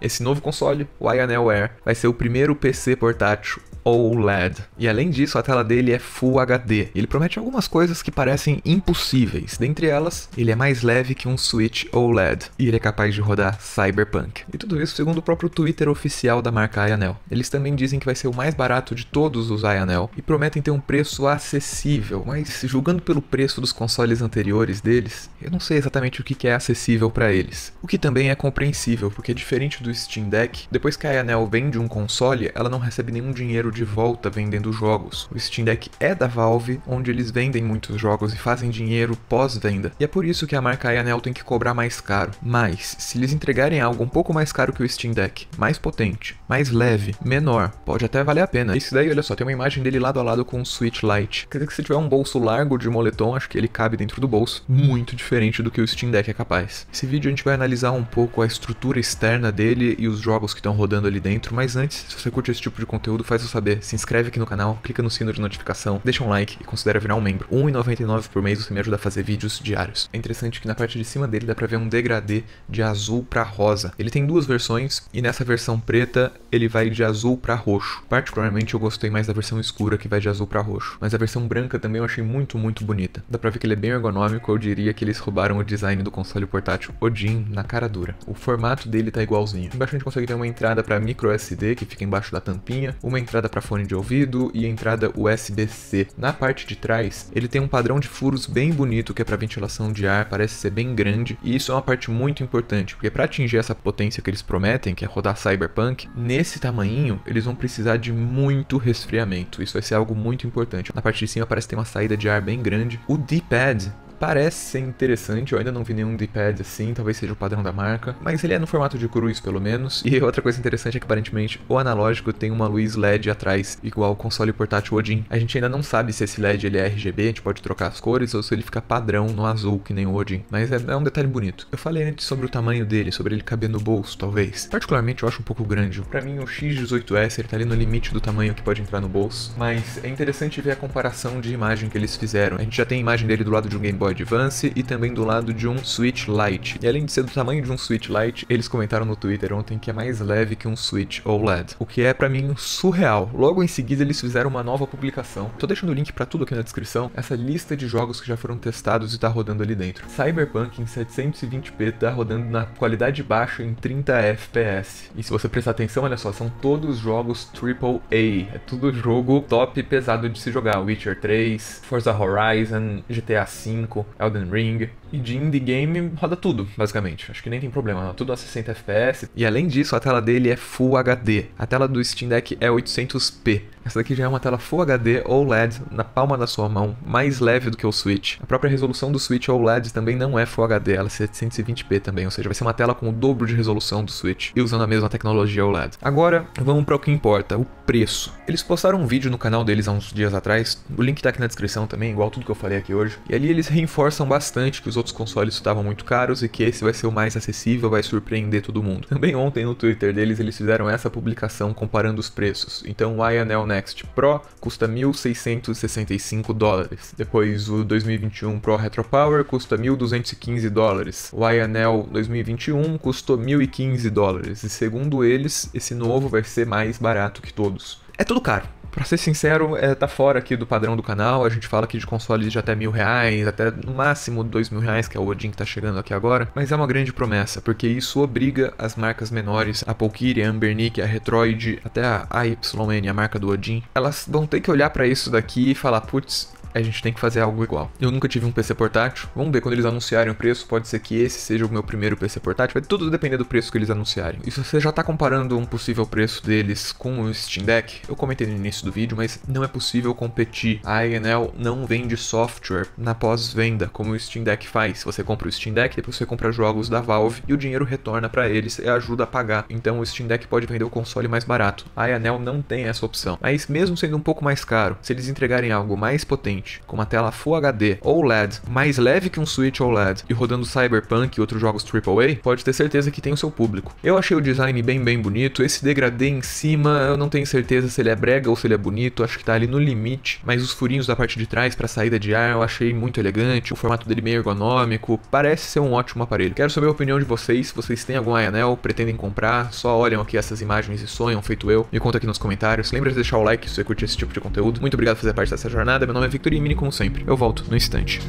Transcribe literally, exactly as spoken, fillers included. Esse novo console, o A Y A Neo Air, vai ser o primeiro P C portátil O L E D. E além disso, a tela dele é Full H D. Ele promete algumas coisas que parecem impossíveis. Dentre elas, ele é mais leve que um Switch O L E D. E ele é capaz de rodar Cyberpunk. E tudo isso segundo o próprio Twitter oficial da marca A Y A Neo. Eles também dizem que vai ser o mais barato de todos os A Y A Neo. E prometem ter um preço acessível. Mas julgando pelo preço dos consoles anteriores deles, eu não sei exatamente o que é acessível para eles. O que também é compreensível, porque diferente do Steam Deck, depois que a A Y A Neo vende um console, ela não recebe nenhum dinheiro de volta vendendo jogos. O Steam Deck é da Valve, onde eles vendem muitos jogos e fazem dinheiro pós-venda. E é por isso que a marca A Y A Neo tem que cobrar mais caro. Mas, se eles entregarem algo um pouco mais caro que o Steam Deck, mais potente, mais leve, menor, pode até valer a pena. Isso daí, olha só, tem uma imagem dele lado a lado com o Switch Lite. Quer dizer que se tiver um bolso largo de moletom, acho que ele cabe dentro do bolso, muito diferente do que o Steam Deck é capaz. Nesse vídeo a gente vai analisar um pouco a estrutura externa dele e os jogos que estão rodando ali dentro, mas antes, se você curte esse tipo de conteúdo, faz o seu saber, se inscreve aqui no canal, clica no sino de notificação, deixa um like e considera virar um membro. um real e noventa e nove centavos por mês você me ajuda a fazer vídeos diários. É interessante que na parte de cima dele dá pra ver um degradê de azul pra rosa. Ele tem duas versões e nessa versão preta ele vai de azul pra roxo. Particularmente eu gostei mais da versão escura que vai de azul pra roxo, mas a versão branca também eu achei muito, muito bonita. Dá pra ver que ele é bem ergonômico, eu diria que eles roubaram o design do console portátil Odin na cara dura. O formato dele tá igualzinho. Embaixo a gente consegue ter uma entrada pra microSD que fica embaixo da tampinha, uma entrada para fone de ouvido e entrada U S B C. Na parte de trás, ele tem um padrão de furos bem bonito que é para ventilação de ar, parece ser bem grande, e isso é uma parte muito importante, porque para atingir essa potência que eles prometem, que é rodar Cyberpunk, nesse tamanhinho, eles vão precisar de muito resfriamento. Isso vai ser algo muito importante. Na parte de cima parece ter uma saída de ar bem grande. O D-pad parece ser interessante, eu ainda não vi nenhum D-pad assim, talvez seja o padrão da marca, mas ele é no formato de cruz pelo menos. E outra coisa interessante é que aparentemente o analógico tem uma luz L E D atrás, igual o console portátil Odin. A gente ainda não sabe se esse L E D ele é R G B, a gente pode trocar as cores, ou se ele fica padrão no azul, que nem o Odin, mas é, é um detalhe bonito. Eu falei antes sobre o tamanho dele, sobre ele caber no bolso, talvez. Particularmente eu acho um pouco grande, pra mim o X dezoito S ele tá ali no limite do tamanho que pode entrar no bolso, mas é interessante ver a comparação de imagem que eles fizeram. A gente já tem a imagem dele do lado de um Game Boy Advance e também do lado de um Switch Lite. E além de ser do tamanho de um Switch Lite, eles comentaram no Twitter ontem que é mais leve que um Switch O L E D, o que é pra mim surreal. Logo em seguida eles fizeram uma nova publicação. Tô deixando o link pra tudo aqui na descrição, essa lista de jogos que já foram testados e tá rodando ali dentro. Cyberpunk em setecentos e vinte p tá rodando na qualidade baixa em trinta F P S. E se você prestar atenção, olha só, são todos jogos triplo A. É tudo jogo top pesado de se jogar. Witcher três, Forza Horizon, G T A cinco, Elden Ring, e de indie game roda tudo, basicamente. Acho que nem tem problema, não. Tudo a sessenta F P S. E além disso, a tela dele é Full H D. A tela do Steam Deck é oitocentos p. Essa daqui já é uma tela Full H D O L E D na palma da sua mão, mais leve do que o Switch. A própria resolução do Switch O L E D também não é Full H D, ela é setecentos e vinte p também, ou seja, vai ser uma tela com o dobro de resolução do Switch, e usando a mesma tecnologia O L E D. Agora, vamos para o que importa, o preço. Eles postaram um vídeo no canal deles há uns dias atrás, o link tá aqui na descrição também, igual tudo que eu falei aqui hoje, e ali eles reforçam bastante que os outros consoles estavam muito caros e que esse vai ser o mais acessível, vai surpreender todo mundo. Também ontem no Twitter deles, eles fizeram essa publicação comparando os preços. Então o A Y A Neo Next Pro custa mil seiscentos e sessenta e cinco dólares. Depois o dois mil e vinte e um Pro Retro Power custa mil duzentos e quinze dólares. O A Y A Neo dois mil e vinte e um custou mil e quinze dólares. E segundo eles, esse novo vai ser mais barato que todos. É tudo caro. Pra ser sincero, é, tá fora aqui do padrão do canal, a gente fala aqui de consoles de até mil reais, até no máximo dois mil reais, que é o Odin que tá chegando aqui agora, mas é uma grande promessa, porque isso obriga as marcas menores, a Polkiri, a Ambernic, a Retroid, até a A Y N, a marca do Odin, elas vão ter que olhar pra isso daqui e falar, putz, a gente tem que fazer algo igual. Eu nunca tive um P C portátil, vamos ver quando eles anunciarem o preço, pode ser que esse seja o meu primeiro P C portátil, vai tudo depender do preço que eles anunciarem. E se você já tá comparando um possível preço deles com o Steam Deck, eu comentei no início do vídeo, mas não é possível competir. A A Y A Neo não vende software na pós-venda, como o Steam Deck faz. Você compra o Steam Deck, depois você compra jogos da Valve e o dinheiro retorna pra eles e ajuda a pagar. Então o Steam Deck pode vender o console mais barato. A A Y A Neo não tem essa opção. Mas mesmo sendo um pouco mais caro, se eles entregarem algo mais potente, novamente, com uma tela Full H D O L E D, mais leve que um Switch O L E D e rodando Cyberpunk e outros jogos triplo A, pode ter certeza que tem o seu público. Eu achei o design bem bem bonito, esse degradê em cima, eu não tenho certeza se ele é brega ou se ele é bonito, acho que tá ali no limite, mas os furinhos da parte de trás pra saída de ar eu achei muito elegante, o formato dele meio ergonômico, parece ser um ótimo aparelho. Quero saber a opinião de vocês, vocês têm algum A Y A Neo, pretendem comprar, só olham aqui essas imagens e sonham, feito eu, me conta aqui nos comentários, lembra de deixar o like se você curte esse tipo de conteúdo, muito obrigado por fazer parte dessa jornada, meu nome é Victor Iemini, como sempre, eu volto no instante.